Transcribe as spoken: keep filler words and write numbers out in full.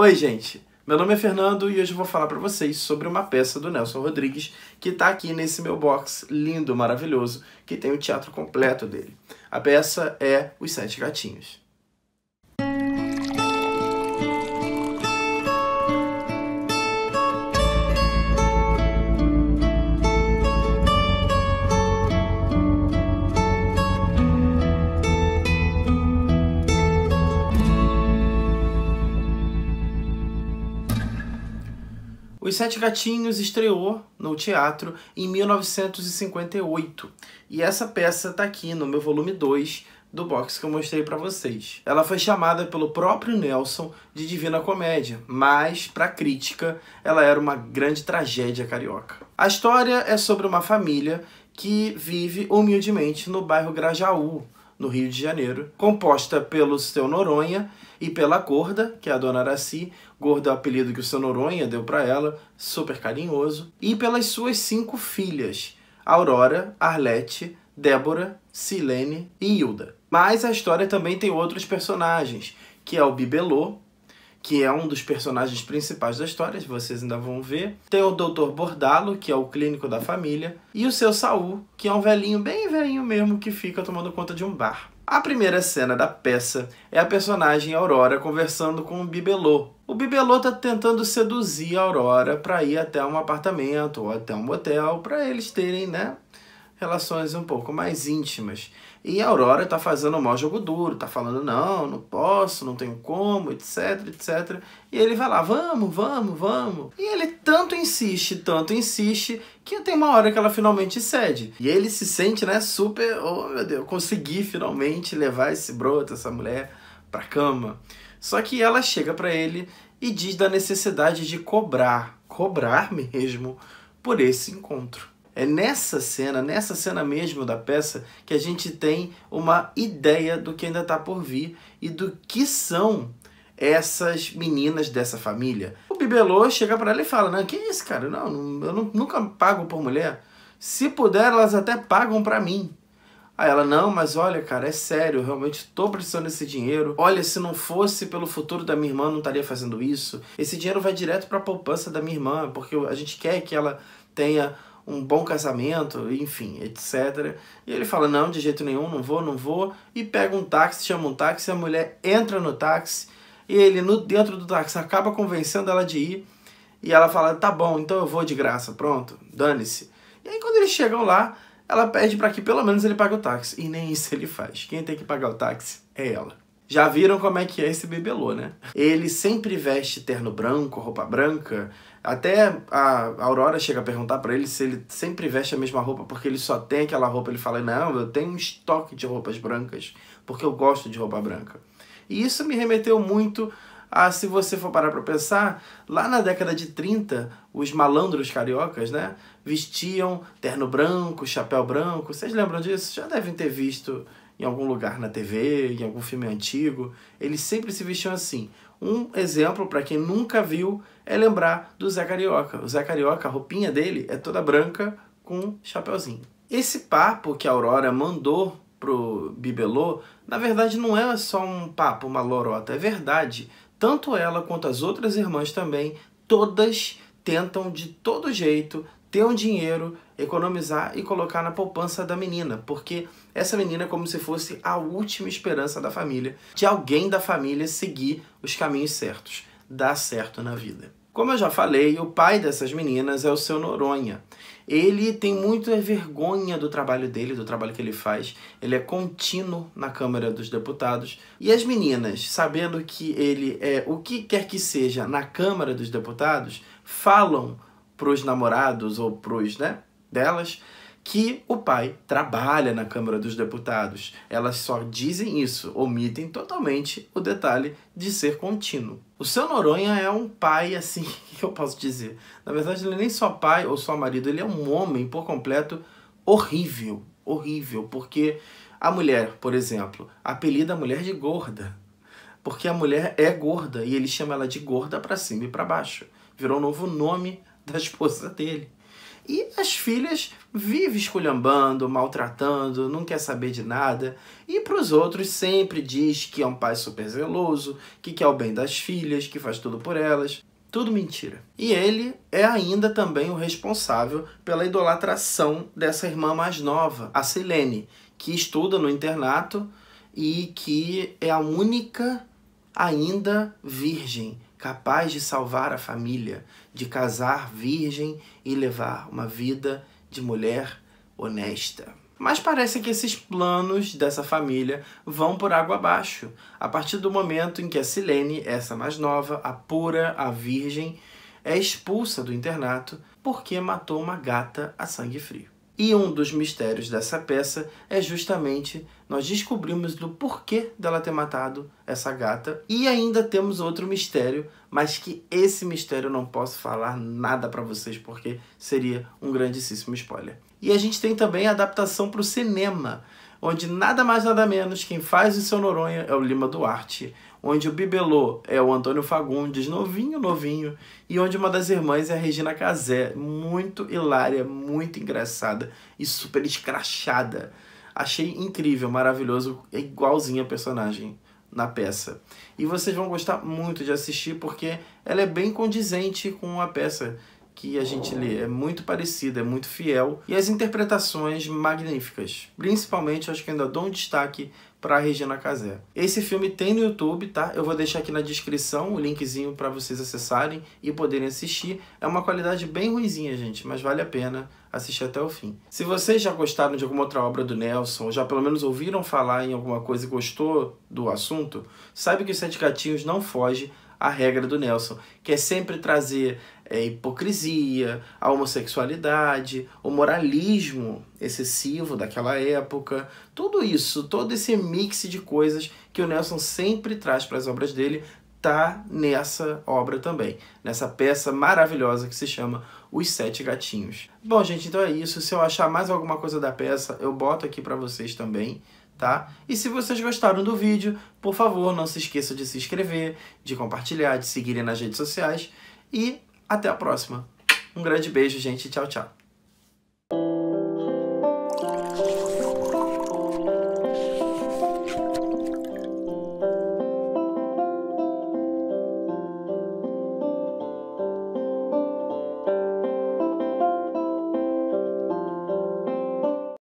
Oi, gente! Meu nome é Fernando e hoje eu vou falar para vocês sobre uma peça do Nelson Rodrigues que está aqui nesse meu box lindo, maravilhoso, que tem o teatro completo dele. A peça é Os Sete Gatinhos. Os Sete Gatinhos estreou no teatro em mil novecentos e cinquenta e oito e essa peça está aqui no meu volume dois do box que eu mostrei para vocês. Ela foi chamada pelo próprio Nelson de Divina Comédia, mas para a crítica ela era uma grande tragédia carioca. A história é sobre uma família que vive humildemente no bairro Grajaú, no Rio de Janeiro, composta pelo seu Noronha e pela Gorda, que é a dona Araci. Gorda é o apelido que o seu Noronha deu para ela, super carinhoso, e pelas suas cinco filhas, Aurora, Arlete, Débora, Silene e Hilda. Mas a história também tem outros personagens, que é o Bibelô, que é um dos personagens principais da história, vocês ainda vão ver. Tem o doutor Bordalo, que é o clínico da família, e o seu Saul, que é um velhinho, bem velhinho mesmo, que fica tomando conta de um bar. A primeira cena da peça é a personagem Aurora conversando com o Bibelô. O Bibelô está tentando seduzir a Aurora para ir até um apartamento ou até um hotel, para eles terem, né, relações um pouco mais íntimas. E a Aurora tá fazendo um mau jogo duro, tá falando, não, não posso, não tenho como, etc, etcétera. E ele vai lá, vamos, vamos, vamos. E ele tanto insiste, tanto insiste, que tem uma hora que ela finalmente cede. E ele se sente, né, super, oh meu Deus, consegui finalmente levar esse broto, essa mulher, pra cama. Só que ela chega pra ele e diz da necessidade de cobrar, cobrar mesmo, por esse encontro. É nessa cena, nessa cena mesmo da peça, que a gente tem uma ideia do que ainda está por vir e do que são essas meninas dessa família. O Bibelô chega para ela e fala, não, que isso, cara? Não, eu nunca pago por mulher. Se puder, elas até pagam para mim. Aí ela, não, mas olha, cara, é sério, eu realmente estou precisando desse dinheiro. Olha, se não fosse pelo futuro da minha irmã, não estaria fazendo isso. Esse dinheiro vai direto para a poupança da minha irmã, porque a gente quer que ela tenha um bom casamento, enfim, etcétera. E ele fala, não, de jeito nenhum, não vou, não vou. E pega um táxi, chama um táxi, a mulher entra no táxi. E ele, no, dentro do táxi, acaba convencendo ela de ir. E ela fala, tá bom, então eu vou de graça, pronto, dane-se. E aí quando eles chegam lá, ela pede para que pelo menos ele pague o táxi. E nem isso ele faz. Quem tem que pagar o táxi é ela. Já viram como é que é esse Bibelô, né? Ele sempre veste terno branco, roupa branca. Até a Aurora chega a perguntar pra ele se ele sempre veste a mesma roupa, porque ele só tem aquela roupa. Ele fala, não, eu tenho um estoque de roupas brancas, porque eu gosto de roupa branca. E isso me remeteu muito a, se você for parar pra pensar, lá na década de trinta, os malandros cariocas, né, vestiam terno branco, chapéu branco. Vocês lembram disso? Já devem ter visto em algum lugar na T V, em algum filme antigo. Eles sempre se vestiam assim. Um exemplo, para quem nunca viu, é lembrar do Zé Carioca. O Zé Carioca, a roupinha dele é toda branca com chapeuzinho. Esse papo que a Aurora mandou pro Bibelô, na verdade não é só um papo, uma lorota, é verdade. Tanto ela quanto as outras irmãs também, todas tentam de todo jeito ter um dinheiro, economizar e colocar na poupança da menina, porque essa menina é como se fosse a última esperança da família, de alguém da família seguir os caminhos certos, dar certo na vida. Como eu já falei, o pai dessas meninas é o seu Noronha. Ele tem muita vergonha do trabalho dele, do trabalho que ele faz. Ele é contínuo na Câmara dos Deputados. E as meninas, sabendo que ele é o que quer que seja na Câmara dos Deputados, falam pros namorados ou pros, né, delas, que o pai trabalha na Câmara dos Deputados. Elas só dizem isso, omitem totalmente o detalhe de ser contínuo. O seu Noronha é um pai, assim, que eu posso dizer? Na verdade, ele nem só pai ou só marido, ele é um homem, por completo, horrível, horrível, porque a mulher, por exemplo, apelida a mulher de gorda, porque a mulher é gorda e ele chama ela de gorda pra cima e pra baixo. Virou um novo nome da esposa dele. E as filhas vivem esculhambando, maltratando, não quer saber de nada. E para os outros sempre diz que é um pai super zeloso, que quer o bem das filhas, que faz tudo por elas. Tudo mentira. E ele é ainda também o responsável pela idolatração dessa irmã mais nova, a Silene, que estuda no internato e que é a única ainda virgem, capaz de salvar a família, de casar virgem e levar uma vida de mulher honesta. Mas parece que esses planos dessa família vão por água abaixo. A partir do momento em que a Silene, essa mais nova, a pura, a virgem, é expulsa do internato porque matou uma gata a sangue frio. E um dos mistérios dessa peça é justamente nós descobrimos do porquê dela ter matado essa gata. E ainda temos outro mistério, mas que esse mistério eu não posso falar nada pra vocês, porque seria um grandíssimo spoiler. E a gente tem também a adaptação para o cinema, onde nada mais nada menos quem faz o seu Noronha é o Lima Duarte, onde o bibelô é o Antônio Fagundes, novinho, novinho, e onde uma das irmãs é a Regina Casé, muito hilária, muito engraçada e super escrachada. Achei incrível, maravilhoso, é igualzinho a personagem na peça. E vocês vão gostar muito de assistir, porque ela é bem condizente com a peça que a gente lê, é muito parecida, é muito fiel, e as interpretações magníficas. Principalmente, acho que ainda dou um destaque para a Regina Casé. Esse filme tem no YouTube, tá? Eu vou deixar aqui na descrição o linkzinho para vocês acessarem e poderem assistir. É uma qualidade bem ruinzinha, gente, mas vale a pena assistir até o fim. Se vocês já gostaram de alguma outra obra do Nelson, ou já pelo menos ouviram falar em alguma coisa e gostou do assunto, saiba que Os Sete Gatinhos não foge a regra do Nelson, que é sempre trazer é, hipocrisia, a homossexualidade, o moralismo excessivo daquela época, tudo isso, todo esse mix de coisas que o Nelson sempre traz para as obras dele, tá nessa obra também, nessa peça maravilhosa que se chama Os Sete Gatinhos. Bom, gente, então é isso. Se eu achar mais alguma coisa da peça, eu boto aqui para vocês também, tá? E se vocês gostaram do vídeo, por favor, não se esqueça de se inscrever, de compartilhar, de seguirem nas redes sociais. E até a próxima. Um grande beijo, gente. Tchau, tchau.